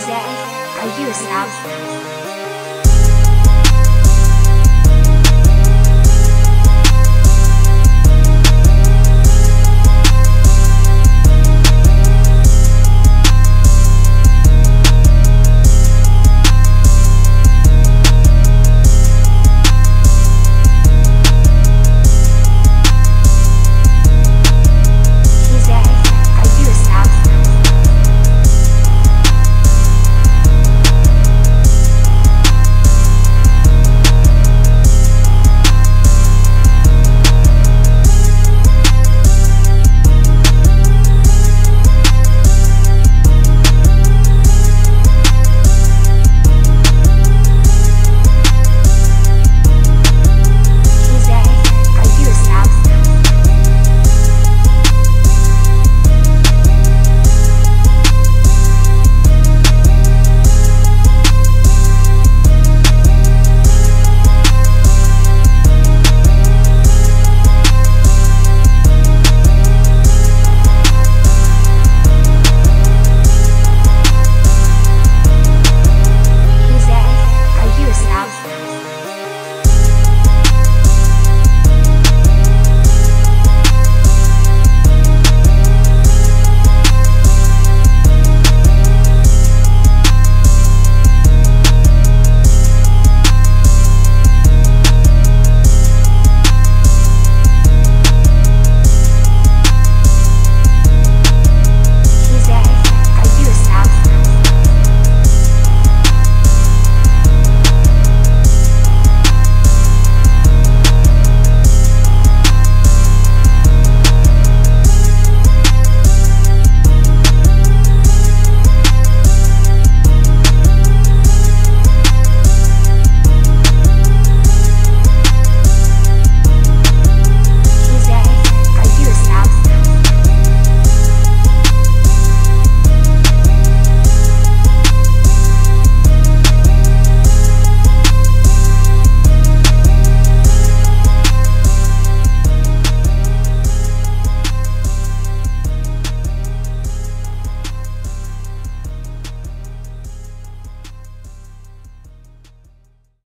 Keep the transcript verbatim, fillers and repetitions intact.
Tuesday. Are you a snob?